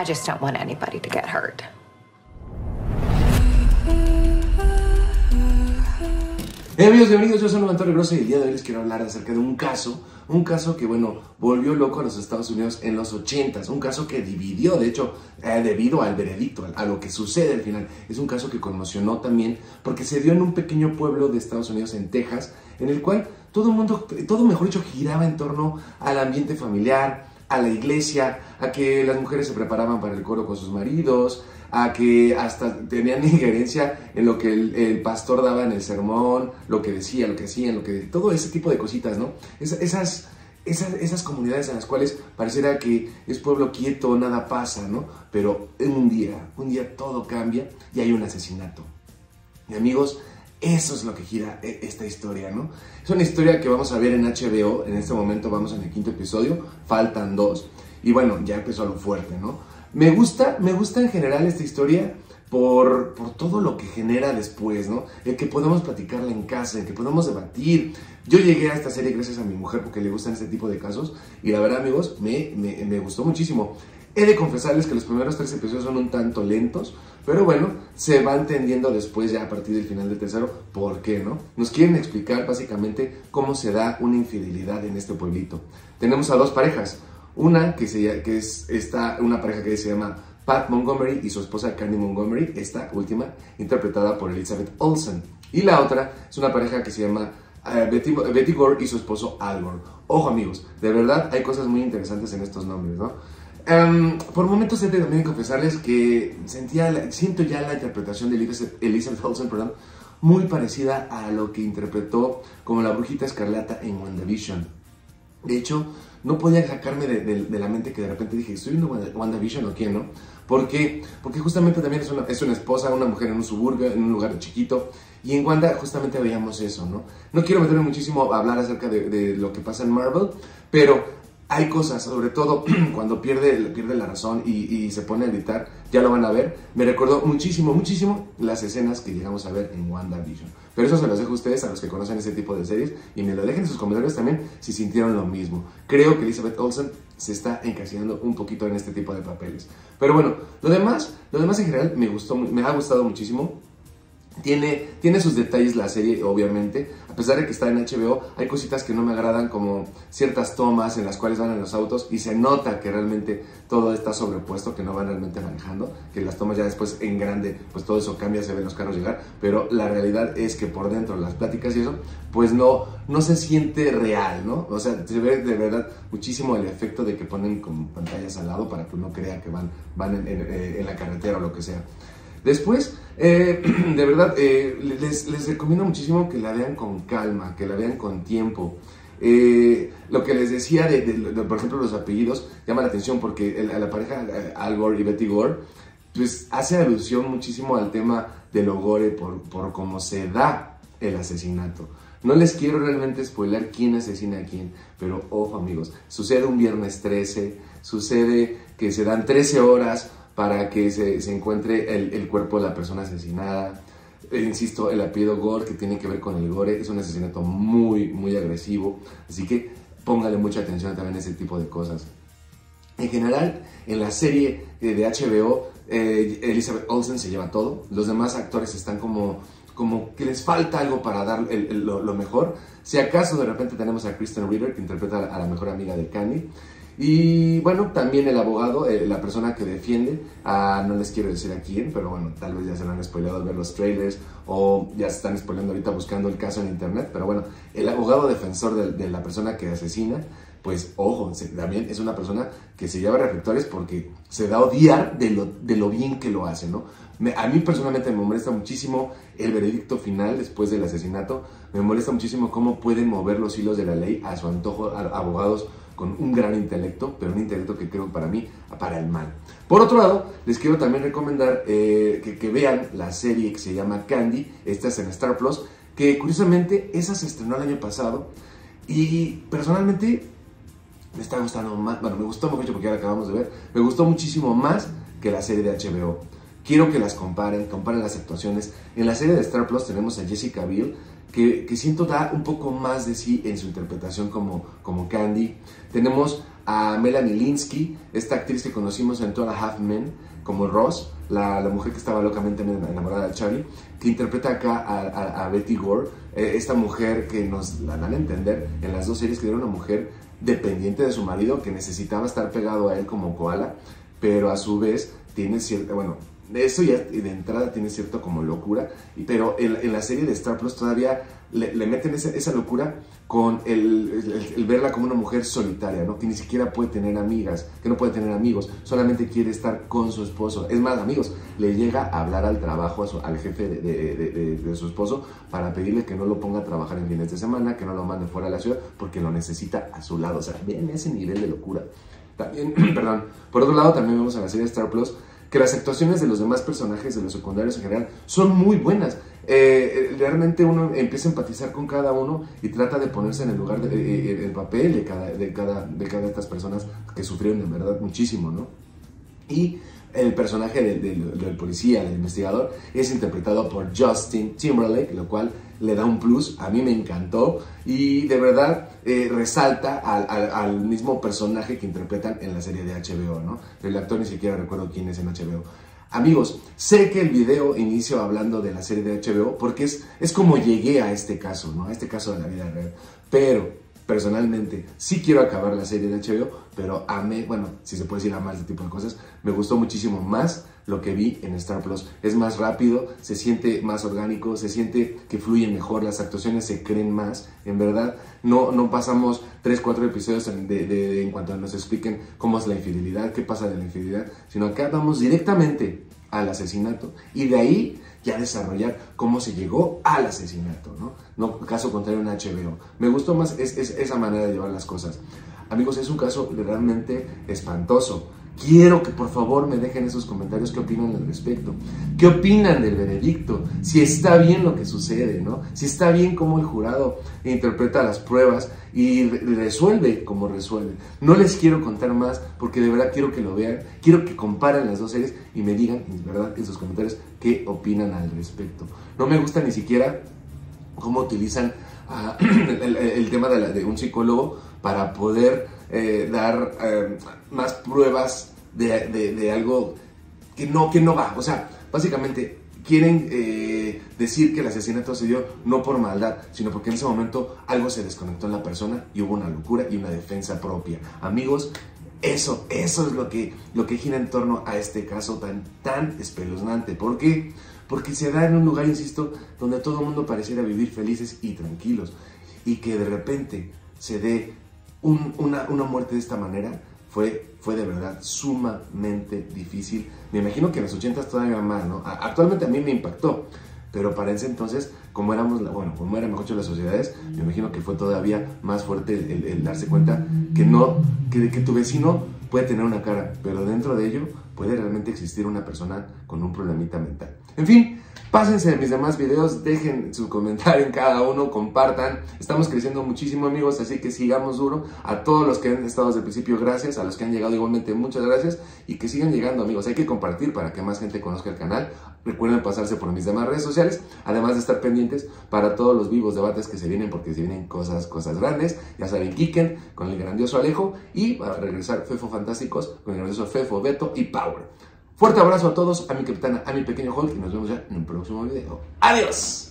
I just don't want anybody to get hurt. Hey amigos, bienvenidos, yo soy Norman Torregrosa y el día de hoy les quiero hablar acerca de un caso que, bueno, volvió loco a los Estados Unidos en los 80s, un caso que dividió, de hecho, debido al veredicto, a lo que sucede al final. Es un caso que conmocionó también porque se dio en un pequeño pueblo de Estados Unidos, en Texas, en el cual todo, mejor dicho, giraba en torno al ambiente familiar, a la iglesia, a que las mujeres se preparaban para el coro con sus maridos, a que hasta tenían injerencia en lo que el pastor daba en el sermón, lo que decía, lo que hacían, todo ese tipo de cositas, ¿no? Esas comunidades a las cuales pareciera que es pueblo quieto, nada pasa, ¿no? Pero en un día todo cambia y hay un asesinato. Y amigos, eso es lo que gira esta historia, ¿no? Es una historia que vamos a ver en HBO, en este momento vamos en el 5.º episodio, faltan 2, y bueno, ya empezó lo fuerte, ¿no? Me gusta en general esta historia por todo lo que genera después, ¿no? El que podemos platicarla en casa, el que podemos debatir. Yo llegué a esta serie gracias a mi mujer porque le gustan este tipo de casos, y la verdad, amigos, me gustó muchísimo. He de confesarles que los primeros 3 episodios son un tanto lentos, pero bueno, se va entendiendo después ya a partir del final del tercero por qué, ¿no? Nos quieren explicar básicamente cómo se da una infidelidad en este pueblito. Tenemos a 2 parejas, una una pareja que se llama Pat Montgomery y su esposa Candy Montgomery, esta última interpretada por Elizabeth Olsen, y la otra es una pareja que se llama Betty Gore y su esposo Al Gore. Ojo amigos, de verdad hay cosas muy interesantes en estos nombres, ¿no? Por momentos he de también confesarles que siento ya la interpretación de Elizabeth Olsen, perdón, muy parecida a lo que interpretó como la brujita escarlata en WandaVision. De hecho, no podía sacarme de la mente que de repente dije, ¿estoy viendo WandaVision o quién, no? Porque justamente también es una esposa, una mujer en un suburbio, en un lugar chiquito, y en Wanda justamente veíamos eso, ¿no? No quiero meterme muchísimo a hablar acerca de lo que pasa en Marvel, pero hay cosas, sobre todo cuando pierde la razón y se pone a gritar, ya lo van a ver. Me recordó muchísimo las escenas que llegamos a ver en WandaVision. Pero eso se los dejo a ustedes, a los que conocen ese tipo de series, y me lo dejen en sus comentarios también si sintieron lo mismo. Creo que Elizabeth Olsen se está encasillando un poquito en este tipo de papeles. Pero bueno, lo demás en general me ha gustado muchísimo. Tiene sus detalles la serie, obviamente. A pesar de que está en HBO, hay cositas que no me agradan, como ciertas tomas en las cuales van en los autos y se nota que realmente todo está sobrepuesto, que no van realmente manejando, que las tomas ya después en grande, pues todo eso cambia, se ven los carros llegar, pero la realidad es que por dentro las pláticas y eso, pues no se siente real, ¿no? O sea, se ve de verdad muchísimo el efecto de que ponen como pantallas al lado para que uno crea que van en la carretera o lo que sea. Después, de verdad, les recomiendo muchísimo que la vean con calma, que la vean con tiempo. Lo que les decía, por ejemplo, los apellidos, llama la atención porque la pareja Al Gore y Betty Gore, pues hace alusión muchísimo al tema de lo gore por cómo se da el asesinato. No les quiero realmente spoiler quién asesina a quién, pero ojo amigos, sucede un viernes 13, sucede que se dan 13 horas para que se encuentre el cuerpo de la persona asesinada. Insisto, el apellido Gore, que tiene que ver con el gore, es un asesinato muy agresivo, así que póngale mucha atención también a ese tipo de cosas. En general, en la serie de HBO, Elizabeth Olsen se lleva todo, los demás actores están como que les falta algo para dar lo mejor. Si acaso de repente tenemos a Krysten Ritter, que interpreta a la mejor amiga de Candy, y bueno, también el abogado, la persona que defiende, no les quiero decir a quién, pero bueno, tal vez ya se lo han spoileado al ver los trailers o ya se están spoileando ahorita buscando el caso en internet, pero bueno, el abogado defensor de la persona que asesina, pues ojo, también es una persona que se lleva reflectores porque se da a odiar de lo bien que lo hace, ¿no? A mí personalmente me molesta muchísimo el veredicto final después del asesinato, me molesta muchísimo cómo pueden mover los hilos de la ley a su antojo a abogados con un gran intelecto, pero un intelecto que creo para mí, para el mal. Por otro lado, les quiero también recomendar que vean la serie que se llama Candy, esta es en Star Plus, que curiosamente esa se estrenó el año pasado y personalmente me está gustando más, bueno, me gustó mucho porque ya la acabamos de ver, me gustó muchísimo más que la serie de HBO. Quiero que las comparen las actuaciones. En la serie de Star Plus tenemos a Jessica Biel, que siento da un poco más de sí en su interpretación como Candy. Tenemos a Melanie Lynskey, esta actriz que conocimos en Two and a Half Men, como Ross, la mujer que estaba locamente enamorada de Charlie, que interpreta acá a Betty Gore, esta mujer que nos la dan a entender en las dos series que era una mujer dependiente de su marido, que necesitaba estar pegado a él como koala, pero a su vez tiene cierta, bueno, eso ya de entrada tiene cierto como locura, pero en la serie de Star Plus todavía le meten esa locura con el verla como una mujer solitaria, ¿no? Que ni siquiera puede tener amigas, que no puede tener amigos, solamente quiere estar con su esposo. Es más, amigos, le llega a hablar al trabajo, al jefe de su esposo, para pedirle que no lo ponga a trabajar en fines de semana, que no lo mande fuera de la ciudad, porque lo necesita a su lado. O sea, vean ese nivel de locura. También, perdón, por otro lado también vemos en la serie de Star Plus que las actuaciones de los demás personajes, de los secundarios en general, son muy buenas. Realmente uno empieza a empatizar con cada uno y trata de ponerse en el lugar, el papel de cada de estas personas que sufrieron en verdad muchísimo, ¿no? Y el personaje del policía, del investigador, es interpretado por Justin Timberlake, lo cual le da un plus. A mí me encantó y de verdad resalta al mismo personaje que interpretan en la serie de HBO, ¿no? El actor ni siquiera recuerdo quién es en HBO. Amigos, sé que el video inicio hablando de la serie de HBO porque es como llegué a este caso, ¿no? A este caso de la vida real, pero personalmente sí quiero acabar la serie de HBO, pero amé, bueno, si se puede decir amar este tipo de cosas, me gustó muchísimo más lo que vi en Star Plus. Es más rápido, se siente más orgánico, se siente que fluye mejor, las actuaciones se creen más, en verdad. No pasamos 3, 4 episodios en cuanto nos expliquen cómo es la infidelidad, qué pasa de la infidelidad, sino acá vamos directamente al asesinato y de ahí ya desarrollar cómo se llegó al asesinato, ¿no? No caso contrario en HBO. Me gustó más esa manera de llevar las cosas. Amigos, es un caso realmente espantoso. Quiero que por favor me dejen esos comentarios qué opinan al respecto. ¿Qué opinan del veredicto? Si está bien lo que sucede, ¿no? Si está bien cómo el jurado interpreta las pruebas y resuelve como resuelve. No les quiero contar más porque de verdad quiero que lo vean. Quiero que comparen las dos series y me digan, en verdad, en sus comentarios qué opinan al respecto. No me gusta ni siquiera cómo utilizan el tema de un psicólogo para poder dar más pruebas de algo que no va. O sea, básicamente quieren decir que el asesinato se dio no por maldad, sino porque en ese momento algo se desconectó en la persona y hubo una locura y una defensa propia. Amigos, eso es lo que gira en torno a este caso tan espeluznante. ¿Por qué? Porque se da en un lugar, insisto, donde todo el mundo pareciera vivir felices y tranquilos, y que de repente se dé una muerte de esta manera. Fue de verdad sumamente difícil. Me imagino que en los 80s todavía más, ¿no? Actualmente a mí me impactó, pero para ese entonces, como eran mejor las sociedades, me imagino que fue todavía más fuerte el darse cuenta que tu vecino puede tener una cara, pero dentro de ello puede realmente existir una persona con un problemita mental. En fin, pásense mis demás videos, dejen su comentario en cada uno, compartan. Estamos creciendo muchísimo, amigos, así que sigamos duro. A todos los que han estado desde el principio, gracias. A los que han llegado igualmente, muchas gracias. Y que sigan llegando, amigos. Hay que compartir para que más gente conozca el canal. Recuerden pasarse por mis demás redes sociales, además de estar pendientes para todos los vivos debates que se vienen, porque se vienen cosas grandes. Ya saben, Kiken con el grandioso Alejo y para regresar Fefo Fantásticos con el grandioso Fefo, Beto y Power. Fuerte abrazo a todos, a mi capitana, a mi pequeño Hulk, y nos vemos ya en un próximo video. ¡Adiós!